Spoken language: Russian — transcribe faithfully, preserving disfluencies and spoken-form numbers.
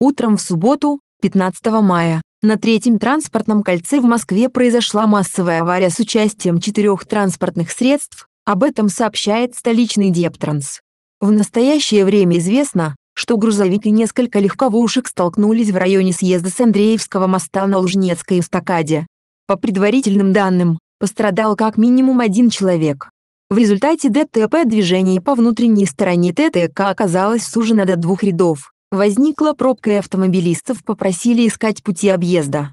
Утром в субботу, пятнадцатого мая, на Третьем транспортном кольце в Москве произошла массовая авария с участием четырех транспортных средств, об этом сообщает столичный Дептранс. В настоящее время известно, что грузовик и несколько легковушек столкнулись в районе съезда с Андреевского моста на Лужнецкой эстакаде. По предварительным данным, пострадал как минимум один человек. В результате ДТП движение по внутренней стороне ТТК оказалось сужено до двух рядов. Возникла пробка и автомобилистов попросили искать пути объезда.